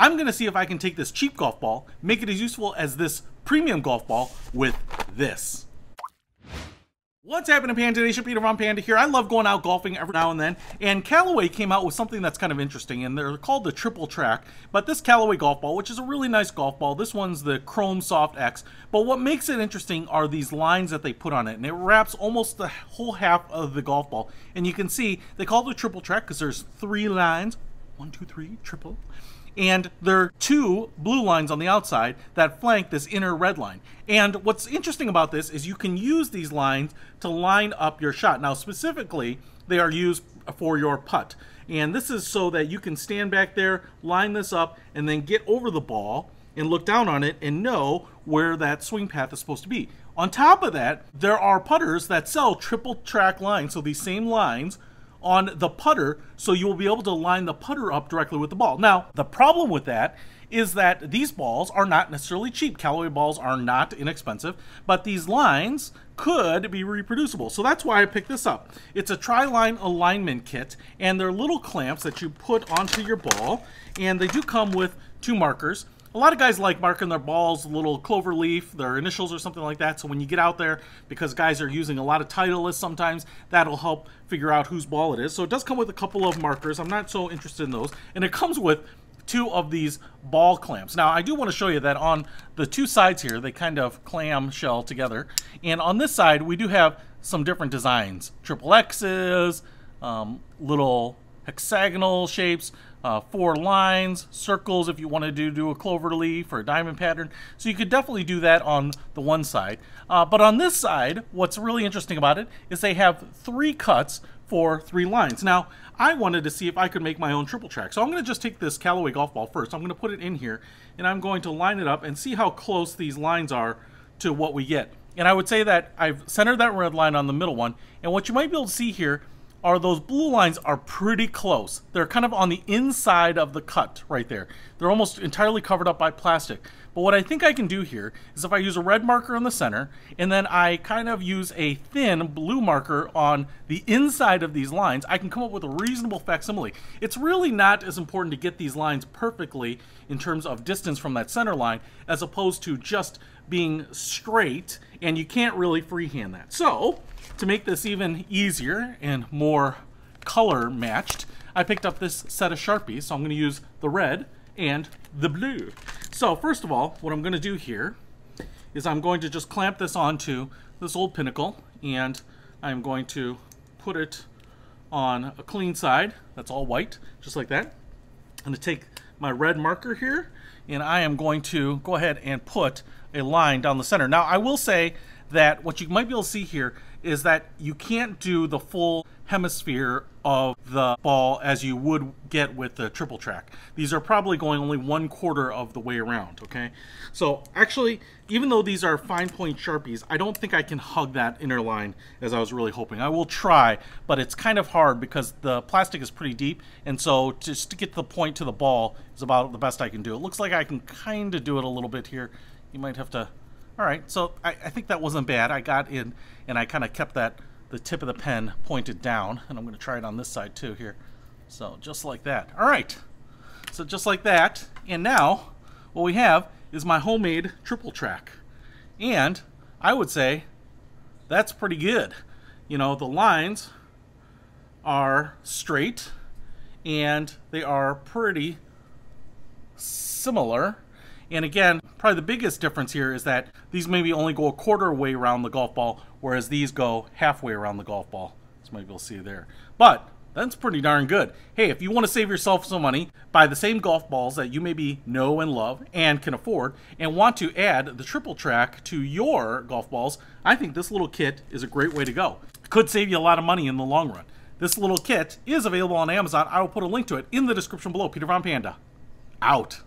I'm gonna see if I can take this cheap golf ball, make it as useful as this premium golf ball with this. What's happening, Panda Nation? Peter Von Panda here. I love going out golfing every now and then, and Callaway came out with something that's kind of interesting, and they're called the Triple Track. But this Callaway golf ball, which is a really nice golf ball, this one's the Chrome Soft X, but what makes it interesting are these lines that they put on it, and it wraps almost the whole half of the golf ball. And you can see they call it a Triple Track because there's three lines, 1, 2, 3, triple. And there are two blue lines on the outside that flank this inner red line. And what's interesting about this is you can use these lines to line up your shot. Now, specifically, they are used for your putt. And this is so that you can stand back there, line this up, and then get over the ball and look down on it and know where that swing path is supposed to be. On top of that, there are putters that sell triple track lines, so these same lines on the putter, so you will be able to line the putter up directly with the ball. Now, the problem with that is that these balls are not necessarily cheap. Callaway balls are not inexpensive, but these lines could be reproducible. So that's why I picked this up. It's a tri-line alignment kit, and they're little clamps that you put onto your ball, and they do come with two markers. A lot of guys like marking their balls, a little clover leaf, their initials or something like that. So when you get out there, because guys are using a lot of Titleist sometimes, that'll help figure out whose ball it is. So it does come with a couple of markers. I'm not so interested in those. And it comes with two of these ball clamps. Now, I do want to show you that on the two sides here, they kind of clamshell together. And on this side, we do have some different designs. Triple X's, little hexagonal shapes, four lines, circles if you want to do a clover leaf or a diamond pattern. So you could definitely do that on the one side. But on this side, what's really interesting about it is they have three cuts for three lines. Now, I wanted to see if I could make my own triple track. So I'm going to just take this Callaway golf ball first. I'm going to put it in here, and I'm going to line it up and see how close these lines are to what we get. And I would say that I've centered that red line on the middle one. And what you might be able to see here are those blue lines are pretty close. They're kind of on the inside of the cut right there. They're almost entirely covered up by plastic. But what I think I can do here is if I use a red marker in the center, and then I kind of use a thin blue marker on the inside of these lines, I can come up with a reasonable facsimile. It's really not as important to get these lines perfectly in terms of distance from that center line as opposed to just being straight, and you can't really freehand that. So, to make this even easier and more color matched, I picked up this set of Sharpies, so I'm going to use the red and the blue. So first of all, what I'm going to do here is I'm going to just clamp this onto this old Pinnacle, and I'm going to put it on a clean side that's all white, just like that. I'm going to take my red marker here, and I am going to go ahead and put a line down the center. Now, I will say that what you might be able to see here is that you can't do the full hemisphere of the ball as you would get with the triple track. These are probably going only 1/4 of the way around, okay? So actually, even though these are fine point Sharpies, I don't think I can hug that inner line as I was really hoping. I will try, but it's kind of hard because the plastic is pretty deep, and so just to get to the point to the ball is about the best I can do. It looks like I can kind of do it a little bit here. You might have to. All right, so I think that wasn't bad. I got in, and I kind of kept the tip of the pen pointed down, and I'm going to try it on this side too here. So just like that. All right, so just like that. And now what we have is my homemade triple track. And I would say that's pretty good. You know, the lines are straight, and they are pretty similar. And again, probably the biggest difference here is that these maybe only go 1/4 way around the golf ball, whereas these go halfway around the golf ball. So maybe you'll see there. But that's pretty darn good. Hey, if you want to save yourself some money, buy the same golf balls that you maybe know and love and can afford and want to add the triple track to your golf balls, I think this little kit is a great way to go. It could save you a lot of money in the long run. This little kit is available on Amazon. I will put a link to it in the description below. Peter Von Panda, out.